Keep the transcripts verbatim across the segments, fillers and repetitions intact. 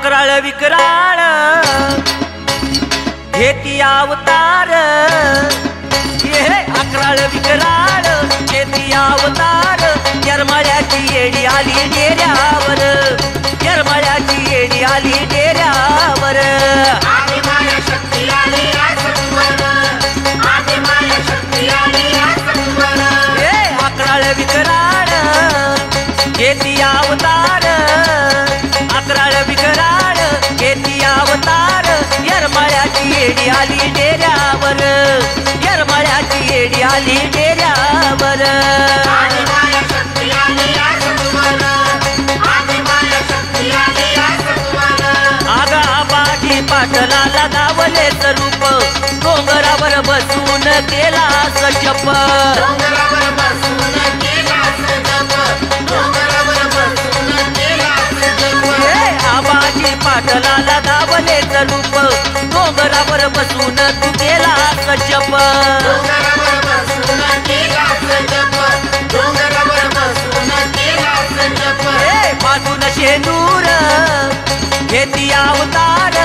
अकराळ विकराळ घेती अवतार ये अकराळ विकराळ घेती अवतार येरमाळ्याची येडी आली डेऱ्यावर येरमाळ्याची येडी आली डेऱ्यावर घेती अवतार अकराळ विकराळ घेती अवतार येरमाळ्याची येडी आली डेऱ्यावर येरमाळ्याची येडी आली डेऱ्यावर आगा पाठी पाटलाला धावले स्वरूप डोंगरावर बसून केला सजप पाटलाला धावले स्वरूप डोंगरावर बसून केला सजप बाजून शेंदूर घेती अवतार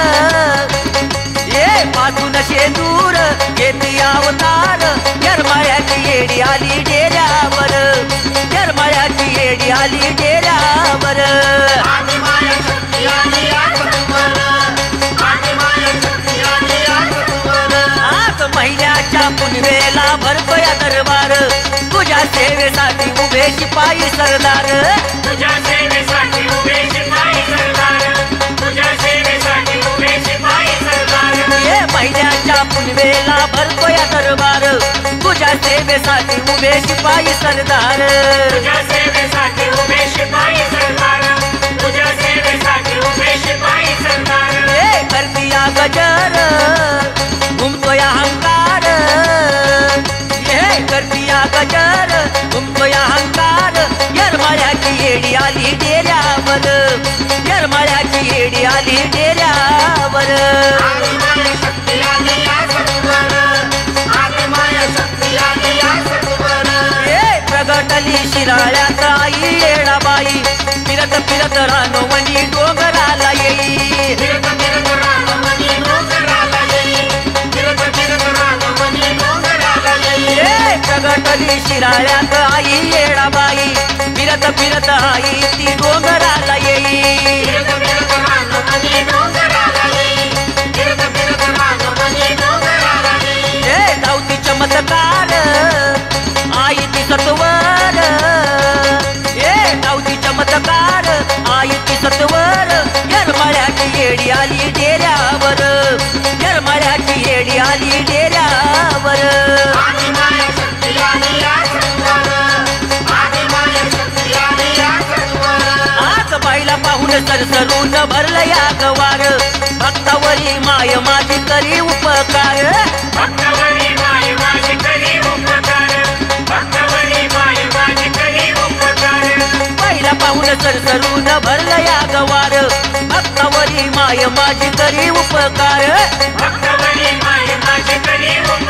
ये बाजून शेंदूर घेती अवतार येरमाळ्याची येडी आली डेऱ्यावर येरमाळ्याची येडी आली डेऱ्यावर पुनवेला भरपया दरबार तुझ्या सेवेसाठी उभे शिपाई सरदार तुझ्या सेवेसाठी उभे शिपाई सरदार तुझ्या सेवेसाठी उभे शिपाई सरदार ये महिन्याच्या पुनवेला भरपया दरबार तुझ्या सेवेसाठी उभे शिपाई सरदार तुझ्या सेवेसाठी उभे शिपाई सरदार तुझ्या सेवेसाठी उभे शिपाई सरदार ये करतिया गजर घुमतोय अहंकार करतिया गजर घुमतोय अहंकार येरमाळ्याची येडी आली डेऱ्यावर येरमाळ्याची येडी आली डेऱ्यावर प्रगटली शिराळ्यात आई येडाबाई फिरत फिरत रानोवनी डोंगराला येई प्रगटली शिराळ्यात आई येडाबाई फिरत फिरत आई ती डोंगराला येई हे धावती चमत्कार आई ती सत्वर हे धावती चमत्कार आई ती सत्वर येरमाळ्याची येडी आली डेऱ्यावर येरमाळ्याची येडी आली डेऱ्यावर सरसरून भरलं या गवार भक्तावरी माय माझी करी उपकार भक्तावरी माय माझी करी उपकार भक्तावरी माय माझी करी उपकार पहिला पाहून सरसरून भरलं या गवार भक्तावरी माय माझी करी उपकार भक्तावरी माय माझी करी उपकार